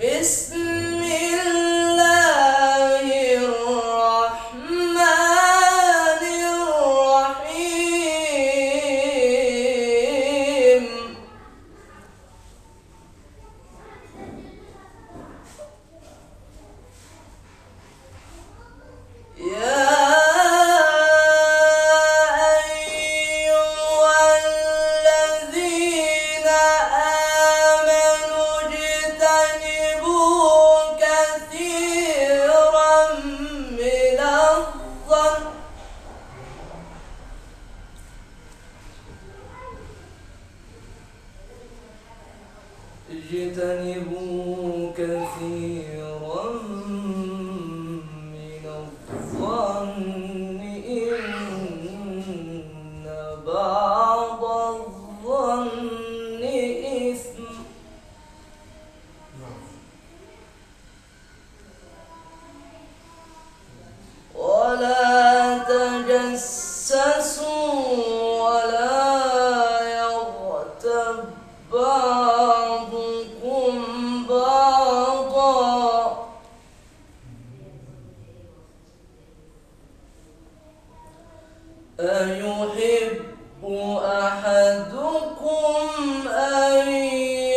بسم الله الرحمن الرحيم اجتنبوا كثيرا من الظن إن بعض الظن إثم ولا تجسسوا ولا يغتب بعضكم بعضا أيحب أحدكم أن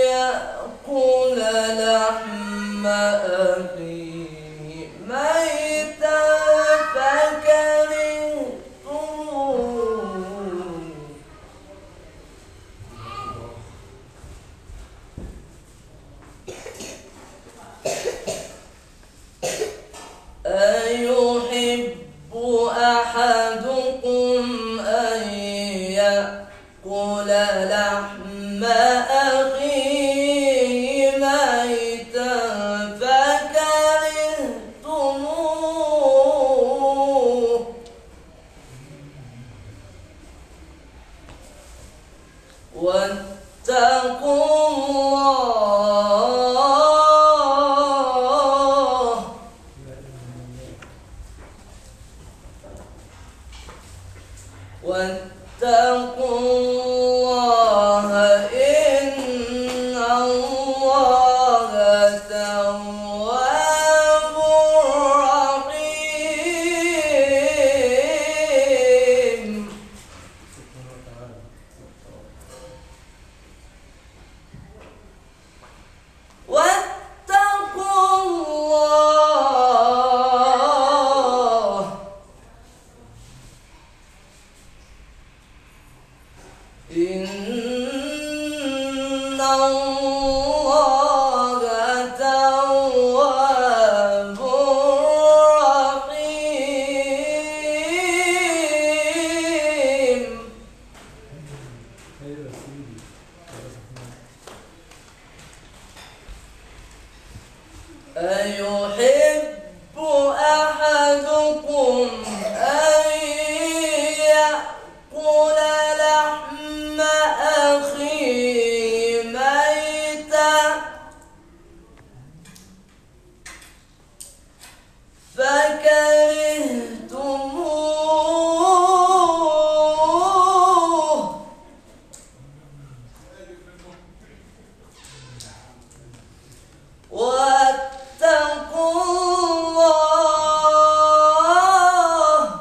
يأكل لحم أخيه ميتا أيحب أحدكم أن يأكل لحم أخيه ميتا فكرهتموه واتقوا الله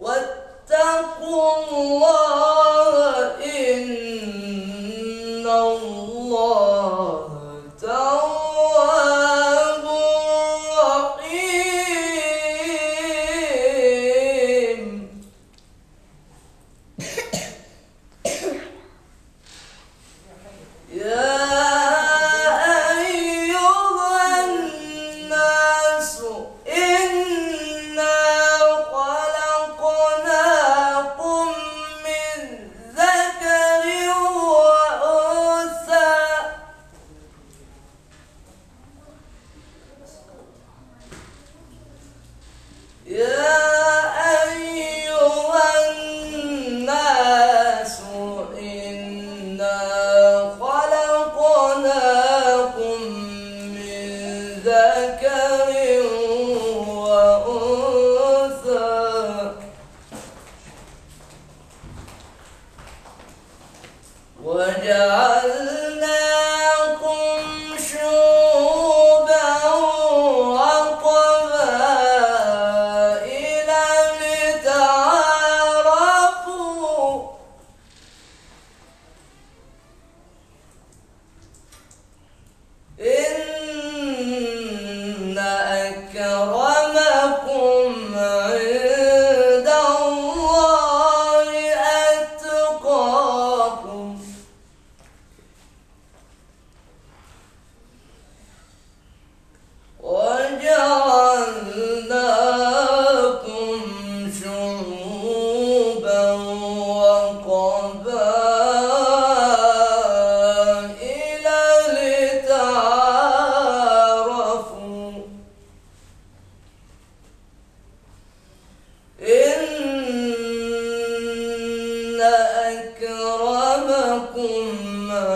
واتقوا الله إن الله تواب رحيم واتقوا الله إن الله تواب رحيم أيحب أحدكم أن يأكل فكرهتموه واتقوا الله إن الله تواب رحيم يا أيها الناس إنا خلقناكم من ذكر وأنثى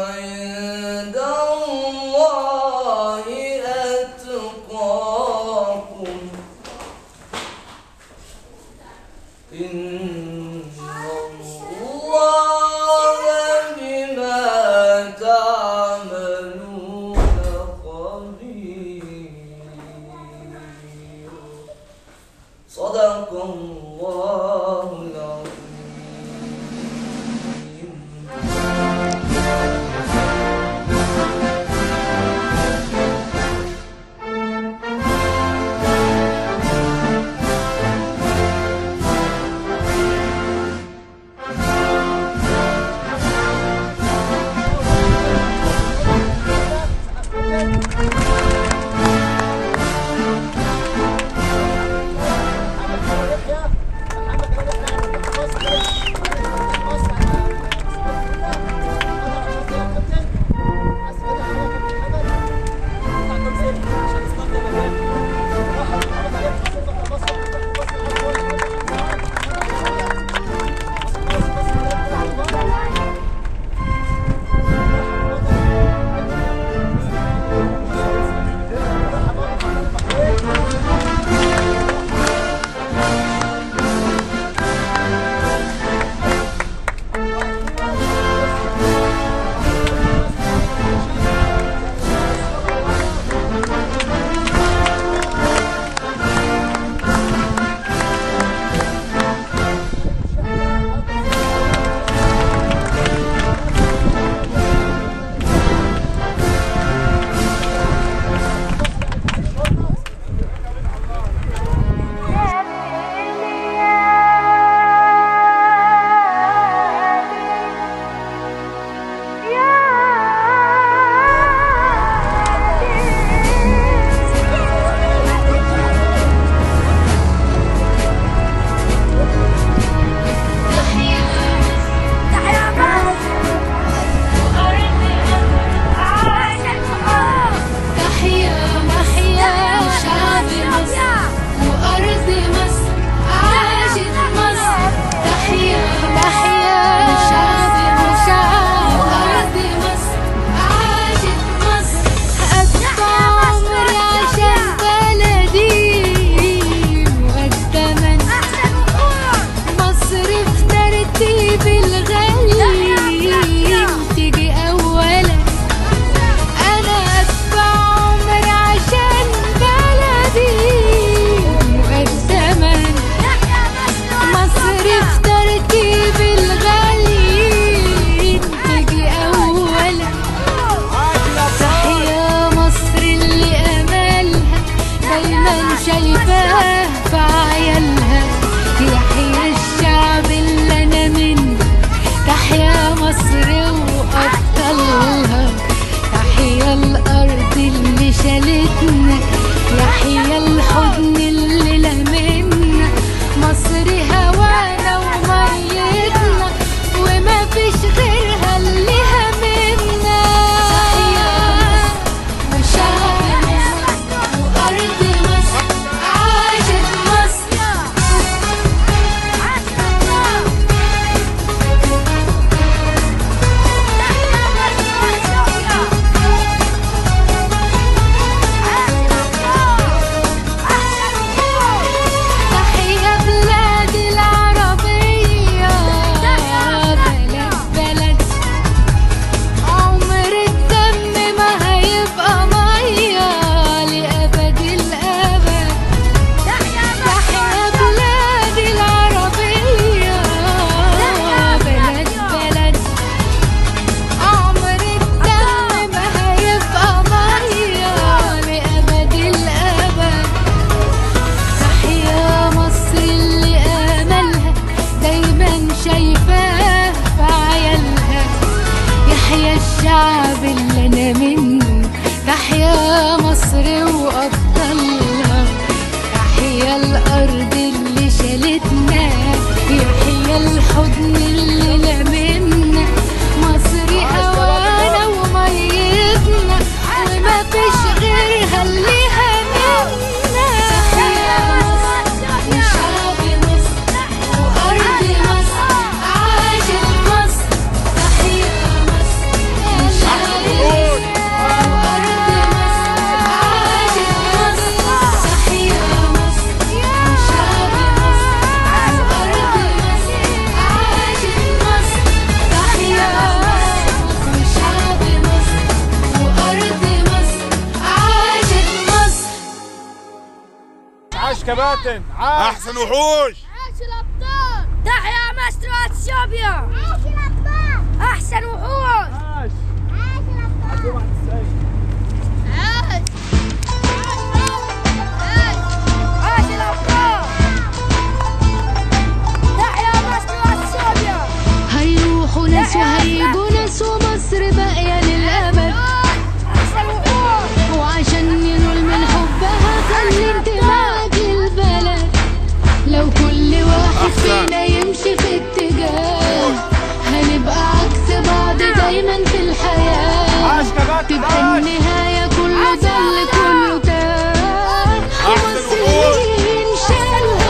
عند الله أتقاكم إن الله بما تعملون خبير. صدق الله العظيم. كباتن، عاش. أحسن وحوش. عاش الأبطال. تحيا مسرة الشوبيا. عاش الأبطال. أحسن وحوش. عاش. عاش الأبطال. عاش. عاش. عاش الأبطال. تحيا مسرة الشوبيا. هيروحوا ناس وهيجوا ناس ومصر باقية للأبد. أحسن وحوش. وعشان ينول من حبها خلي انتماء البلد. لو كل واحد فينا يمشي في اتجاه هنبقى عكس بعض دايما في الحياة. تبقى النهاية كله ضل كله تاه مصريين شالها.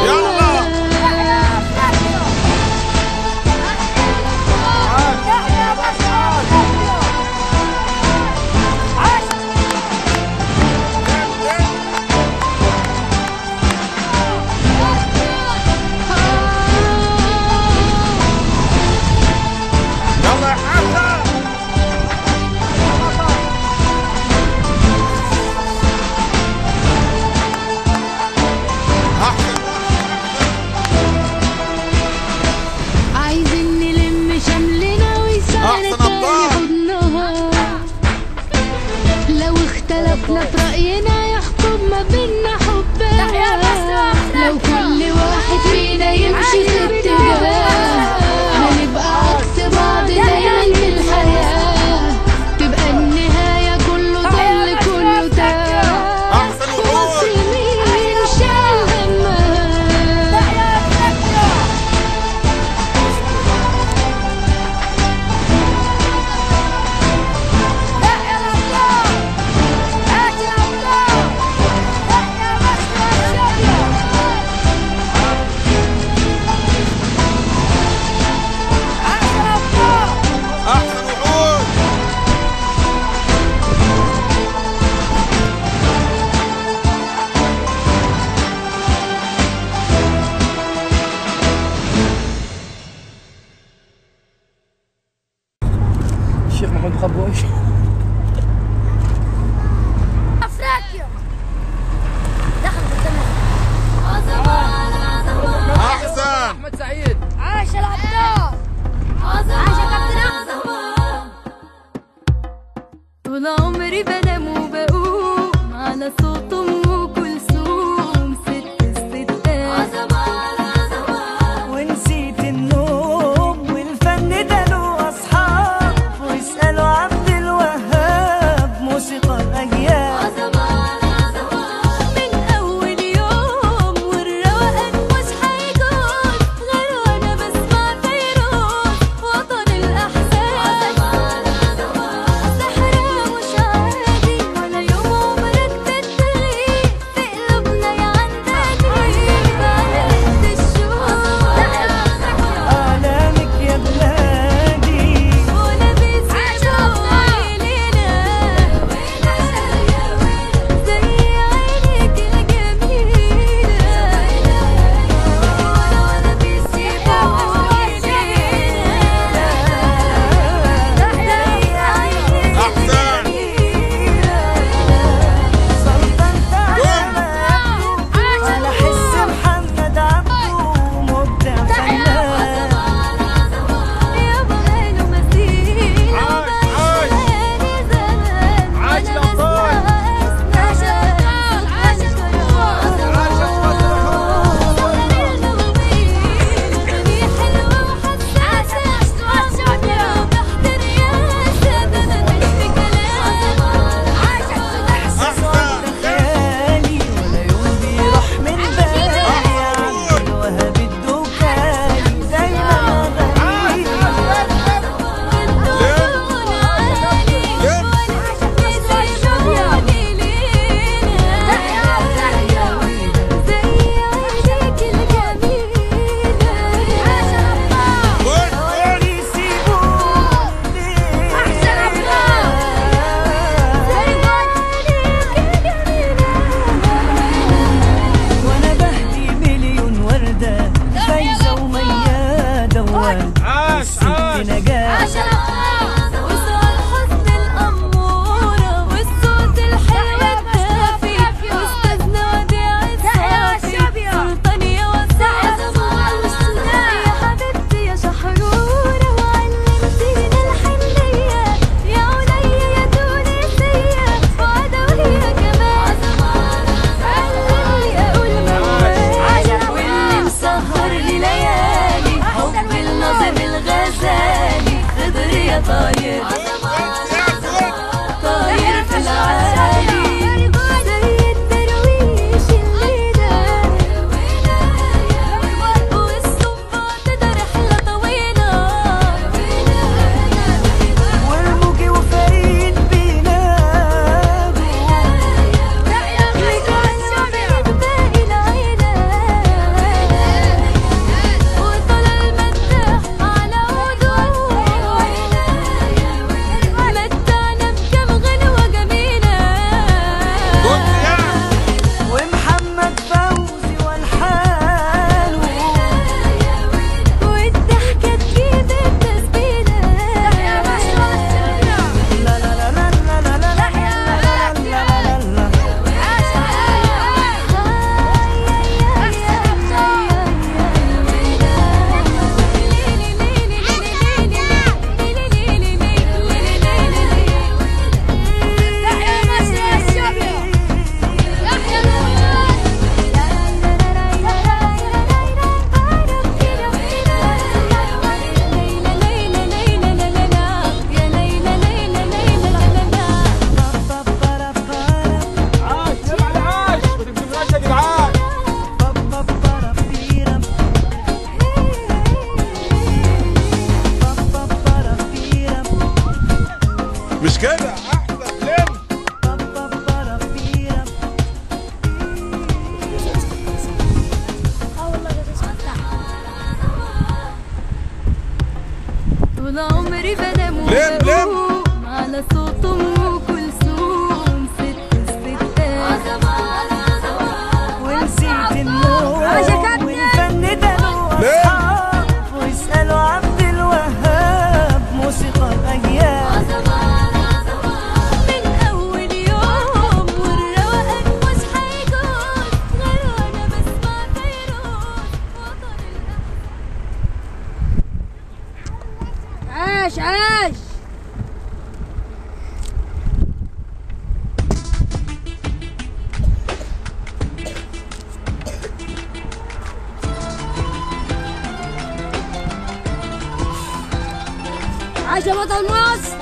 عاش يا بطل مصر.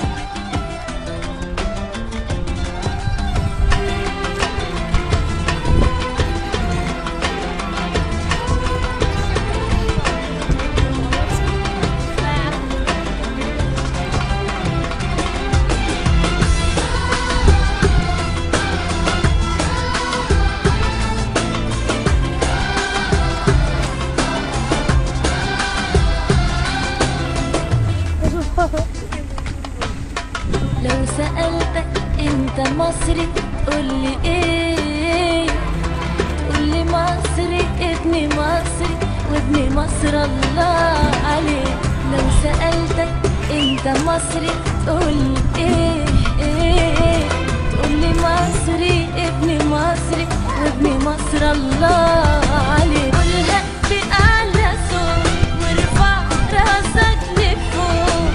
لو سألتك انت مصري تقولي ايه؟ تقولي مصري ابني مصري وابني مصر الله عليه. لو سألتك انت مصري تقولي ايه؟ تقولي مصري ابني مصري وابني مصر الله عليه. قولها بأعلى صوت وارفع راسك لفوق.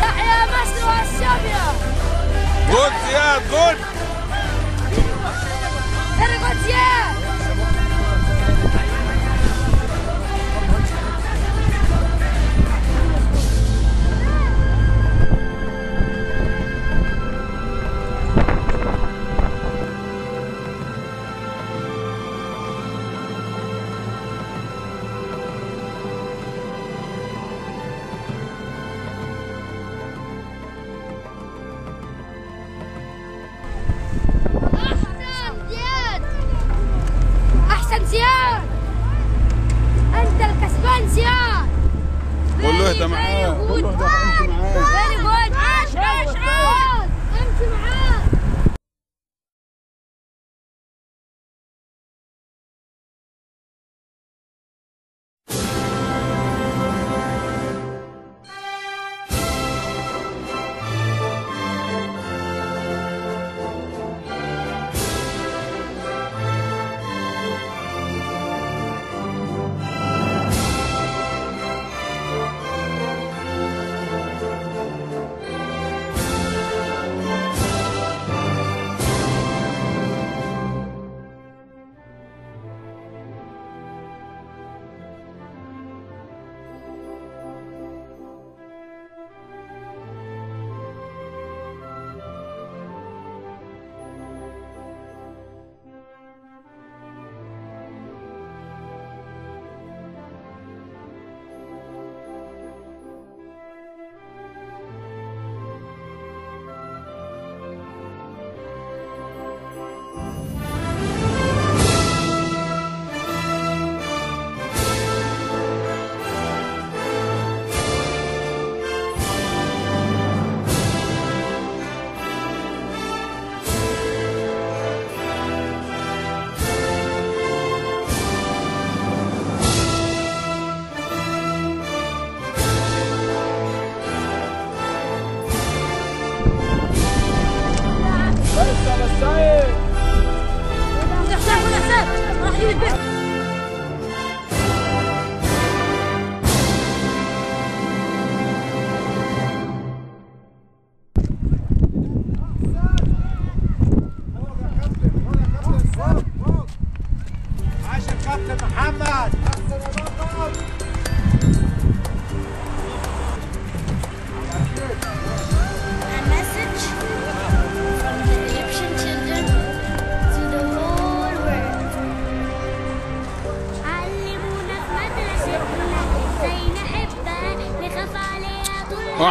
تحيا مصر الشعبية. جود يا جود.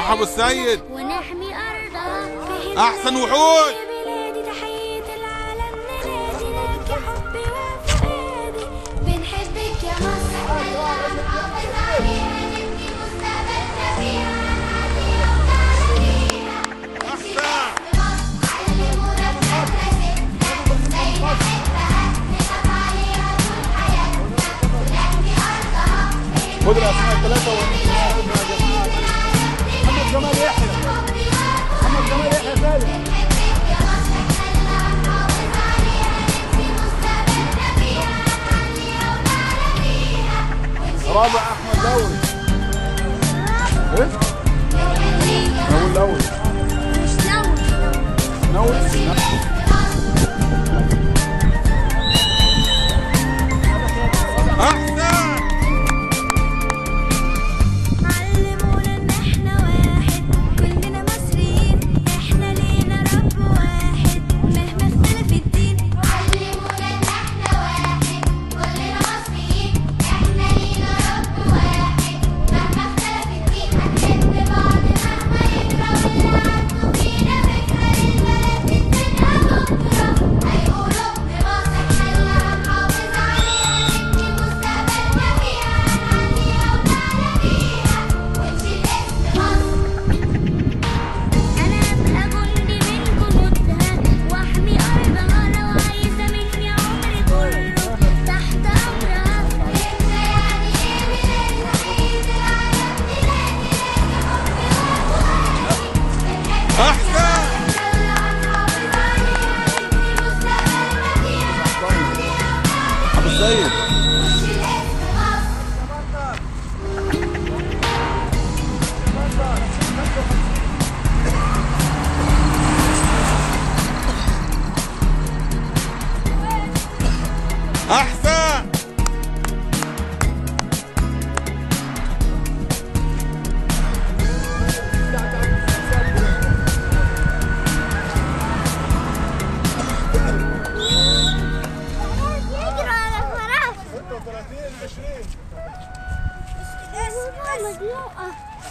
أبو السيد ونحمي أرضه أحسن وحود تحية العالم ننادي لك حبي وفؤادي بنحبك يا مصر حلوة بنحافظ عليها نبني مستقبلنا فيها نعدي وبنعديها نمشي باسم مصر علمونا بمدرسة بين حبها نخاف عليها طول حياتنا ونحمي أرضها خد الأسماء الثلاثة ونحمي محمد جمال يحيى فادي رابع احمد دوري ايه؟ ناول الاول مش ناول احسن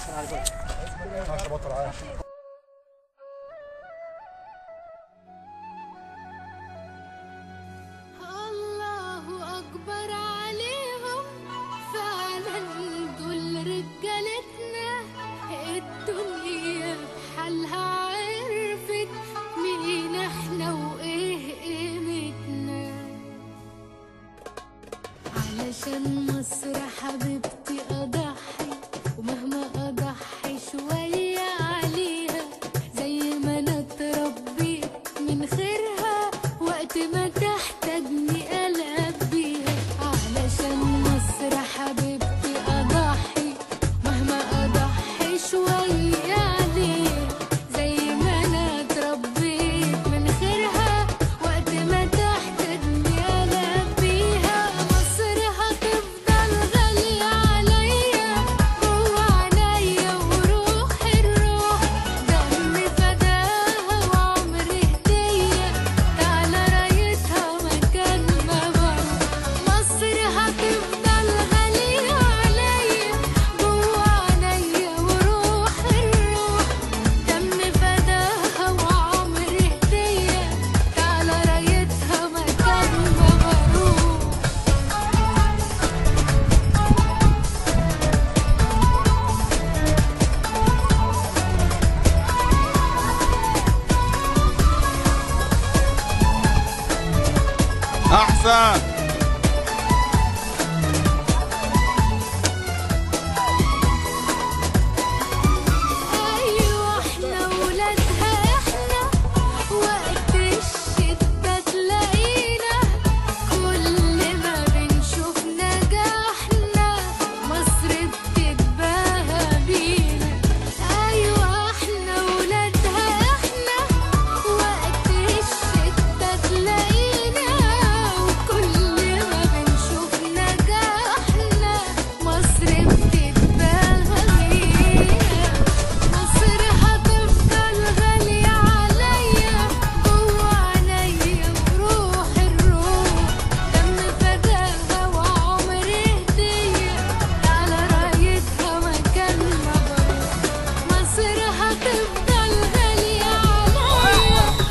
عشان مصر حبيبتي أضحي ومهما أضحي شوية عليها زي ما أنا اتربيت من خيرها وقت ما تحتاجني ألعب بيها علشان مصر حبيبتي أضحي مهما أضحي شوية عليها زي ما أنا اتربيت من خيرها وقت ما تحتاجني ألعب بيها أحسن أيوة احنا ولادها احنا وقت الشدة تلاقينا كل ما بنشوف نجاحنا مصر بتتباهى بينا أيوة احنا ولادها احنا وقت الشدة تلاقينا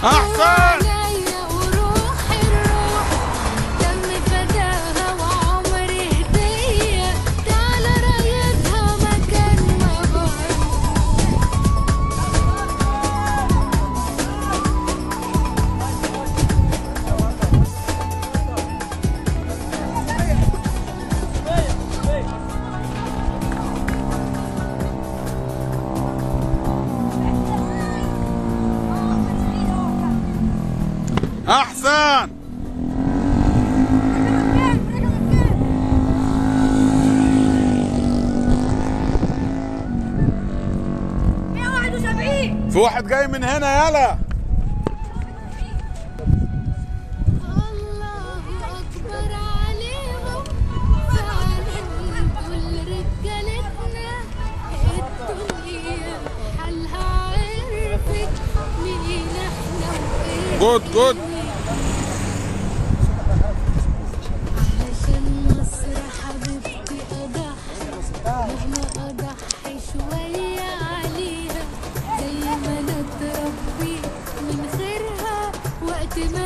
أحسن عليا وروح الروح دم فداها وعمر هدية تعالى رايتها مكان ما أحسن في واحد جاي من هنا يلا جود جود ما تحتاجني ألعب بيها علشان مصر حبيبتي أضحي مهما أضحي شوية عليها زي ما أنا اتربيت من غيرها وقت ما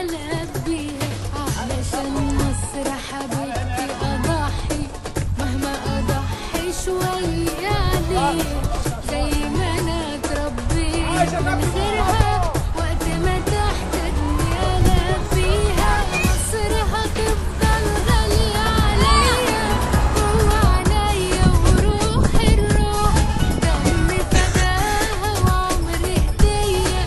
ألعب بيها مصر هتفضل غالية عليا جوه عينيا وروح الروح دم فداها وعمر هدية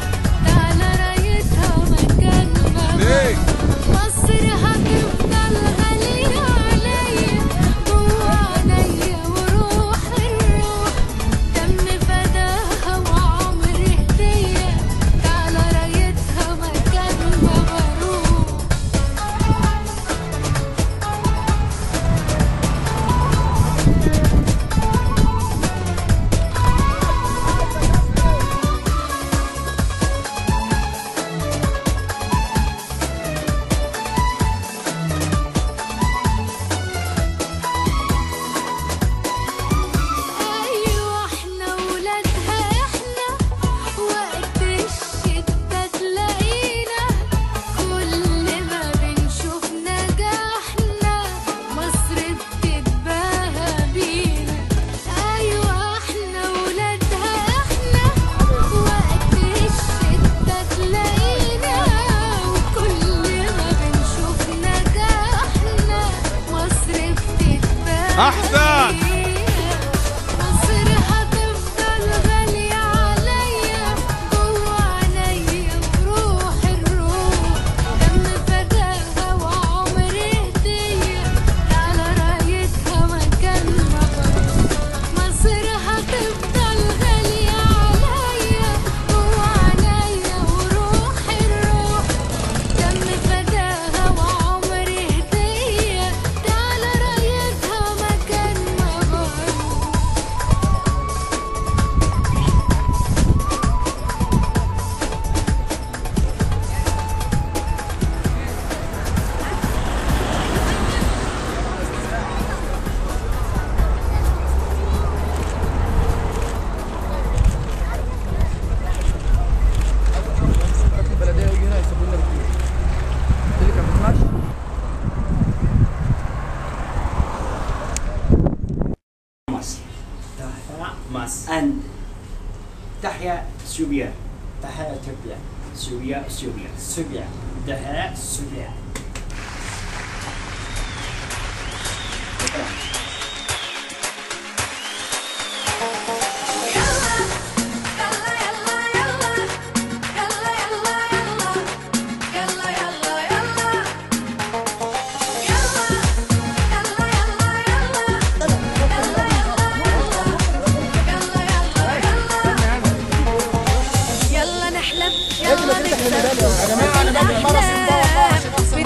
Mas. And. Tahya Subia. Tahya Tibia. Subia Subia. Subia. Tahya Subia. يلا نحلم يلا نحلم يا جماعه انا ما بصير